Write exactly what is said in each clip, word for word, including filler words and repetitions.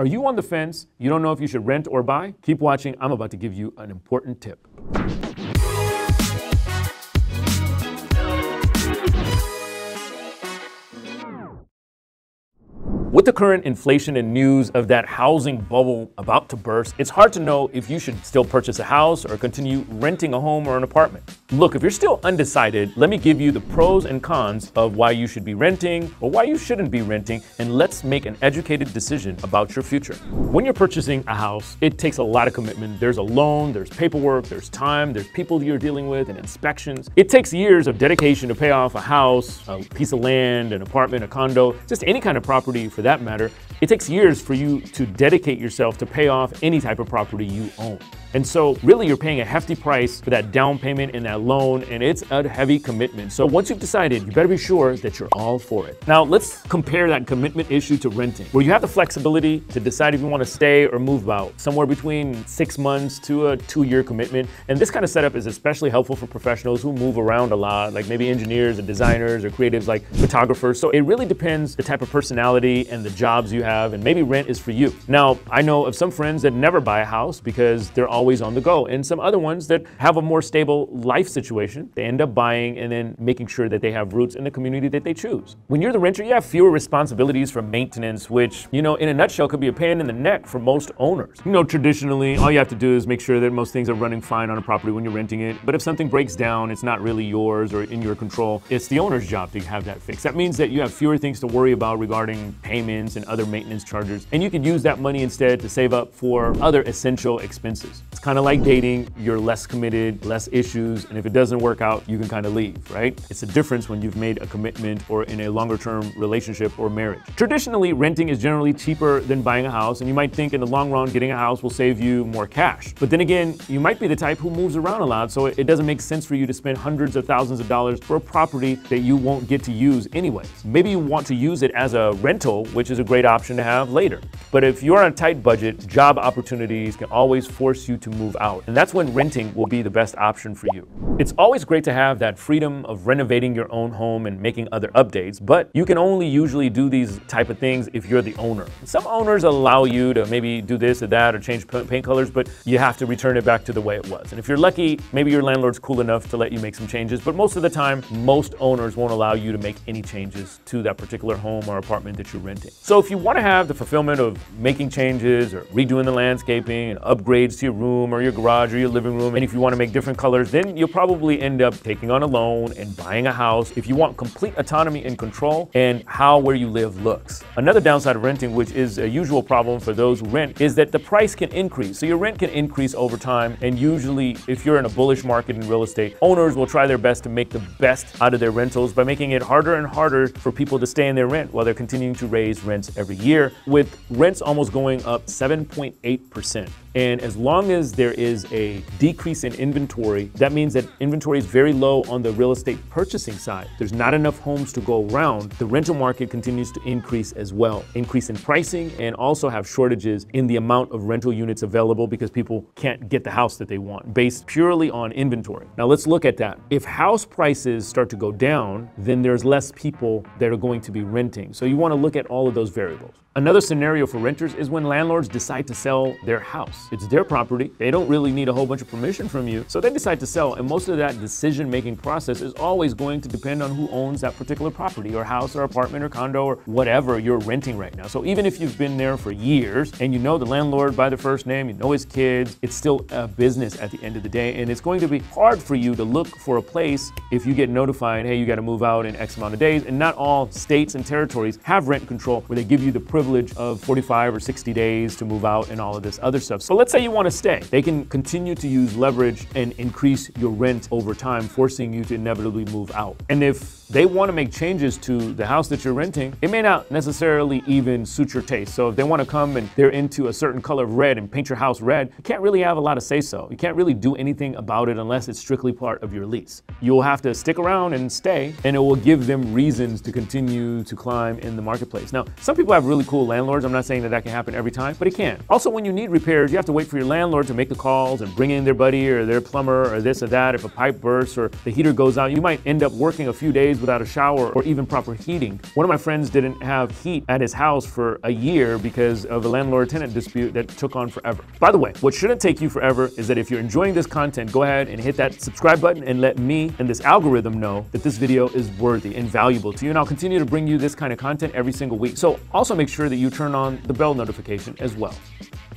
Are you on the fence? You don't know if you should rent or buy? Keep watching. I'm about to give you an important tip. With the current inflation and news of that housing bubble about to burst, it's hard to know if you should still purchase a house or continue renting a home or an apartment. Look, if you're still undecided, let me give you the pros and cons of why you should be renting or why you shouldn't be renting, and let's make an educated decision about your future. When you're purchasing a house, it takes a lot of commitment. There's a loan, there's paperwork, there's time, there's people you're dealing with and inspections. It takes years of dedication to pay off a house, a piece of land, an apartment, a condo, just any kind of property for For that matter. It takes years for you to dedicate yourself to pay off any type of property you own. And so really you're paying a hefty price for that down payment and that loan, and it's a heavy commitment. So once you've decided, you better be sure that you're all for it. Now let's compare that commitment issue to renting, where you have the flexibility to decide if you want to stay or move out, somewhere between six months to a two-year commitment. And this kind of setup is especially helpful for professionals who move around a lot, like maybe engineers and designers or creatives like photographers. So it really depends the type of personality and the jobs you have. Have, and maybe rent is for you. Now, I know of some friends that never buy a house because they're always on the go, and some other ones that have a more stable life situation. They end up buying and then making sure that they have roots in the community that they choose. When you're the renter, you have fewer responsibilities for maintenance, which, you know, in a nutshell could be a pain in the neck for most owners. You know, traditionally, all you have to do is make sure that most things are running fine on a property when you're renting it, but if something breaks down, it's not really yours or in your control. It's the owner's job to have that fixed. That means that you have fewer things to worry about regarding payments and other maintenance maintenance charges, and you can use that money instead to save up for other essential expenses. It's kind of like dating. You're less committed, less issues, and if it doesn't work out, you can kind of leave, right? It's a difference when you've made a commitment or in a longer-term relationship or marriage. Traditionally, renting is generally cheaper than buying a house, and you might think in the long run, getting a house will save you more cash. But then again, you might be the type who moves around a lot, so it doesn't make sense for you to spend hundreds of thousands of dollars for a property that you won't get to use anyways. Maybe you want to use it as a rental, which is a great option to have later. But if you're on a tight budget, job opportunities can always force you to move out, and that's when renting will be the best option for you. It's always great to have that freedom of renovating your own home and making other updates, but you can only usually do these type of things if you're the owner. Some owners allow you to maybe do this or that or change paint colors, but you have to return it back to the way it was. And if you're lucky, maybe your landlord's cool enough to let you make some changes, but most of the time, most owners won't allow you to make any changes to that particular home or apartment that you're renting. So if you want to have the fulfillment of making changes or redoing the landscaping and upgrades to your room or your garage or your living room, and if you want to make different colors, then you'll probably end up taking on a loan and buying a house if you want complete autonomy and control and how where you live looks. Another downside of renting, which is a usual problem for those who rent, is that the price can increase. So your rent can increase over time, and usually if you're in a bullish market in real estate, owners will try their best to make the best out of their rentals by making it harder and harder for people to stay in their rent while they're continuing to raise rents every year, with rents almost going up seven point eight percent. And as long as there is a decrease in inventory, that means that inventory is very low on the real estate purchasing side. There's not enough homes to go around. The rental market continues to increase as well, increase in pricing, and also have shortages in the amount of rental units available because people can't get the house that they want based purely on inventory. Now let's look at that. If house prices start to go down, then there's less people that are going to be renting. So you want to look at all of those variables. Another scenario for renters is when landlords decide to sell their house. It's their property. They don't really need a whole bunch of permission from you, so they decide to sell, and most of that decision-making process is always going to depend on who owns that particular property or house or apartment or condo or whatever you're renting right now. So even if you've been there for years and you know the landlord by the first name, you know his kids, it's still a business at the end of the day, and it's going to be hard for you to look for a place if you get notified, hey, you got to move out in X amount of days, and not all states and territories have rent control where they give you the privilege privilege of forty-five or sixty days to move out and all of this other stuff. So let's say you want to stay. They can continue to use leverage and increase your rent over time, forcing you to inevitably move out. And if they want to make changes to the house that you're renting, it may not necessarily even suit your taste. So if they want to come and they're into a certain color of red and paint your house red, you can't really have a lot of say-so. You can't really do anything about it unless it's strictly part of your lease. You'll have to stick around and stay, and it will give them reasons to continue to climb in the marketplace. Now, some people have really cool landlords. I'm not saying that that can happen every time, but it can. Also, when you need repairs, you have to wait for your landlord to make the calls and bring in their buddy or their plumber or this or that. If a pipe bursts or the heater goes out, you might end up working a few days without a shower or even proper heating. One of my friends didn't have heat at his house for a year because of a landlord-tenant dispute that took on forever. By the way, what shouldn't take you forever is that if you're enjoying this content, go ahead and hit that subscribe button and let me and this algorithm know that this video is worthy and valuable to you, and I'll continue to bring you this kind of content every single week. So also make sure that you turn on the bell notification as well.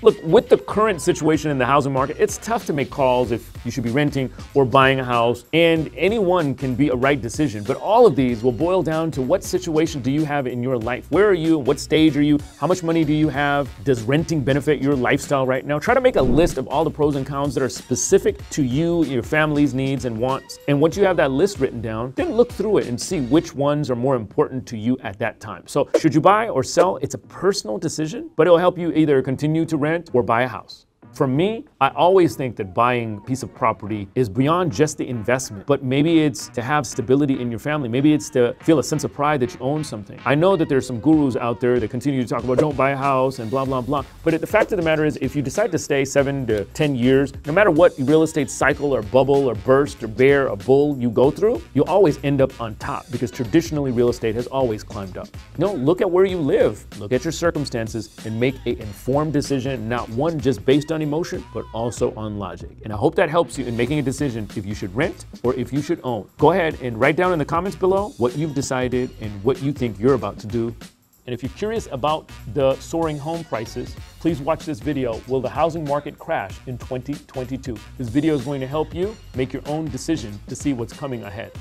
Look, with the current situation in the housing market, it's tough to make calls if you should be renting or buying a house, and any one can be a right decision, but all of these will boil down to what situation do you have in your life? Where are you? What stage are you? How much money do you have? Does renting benefit your lifestyle right now? Try to make a list of all the pros and cons that are specific to you, your family's needs and wants, and once you have that list written down, then look through it and see which ones are more important to you at that time. So should you buy or sell? It's a personal decision, but it'll help you either continue to rent or buy a house. For me, I always think that buying a piece of property is beyond just the investment, but maybe it's to have stability in your family. Maybe it's to feel a sense of pride that you own something. I know that there's some gurus out there that continue to talk about don't buy a house and blah, blah, blah. But the fact of the matter is, if you decide to stay seven to ten years, no matter what real estate cycle or bubble or burst or bear or bull you go through, you always end up on top because traditionally real estate has always climbed up. You know, look at where you live, look at your circumstances and make an informed decision, not one just based on emotion, but also on logic. And I hope that helps you in making a decision if you should rent or if you should own. Go ahead and write down in the comments below what you've decided and what you think you're about to do. And if you're curious about the soaring home prices, please watch this video, Will the Housing Market Crash in twenty twenty-two? This video is going to help you make your own decision to see what's coming ahead.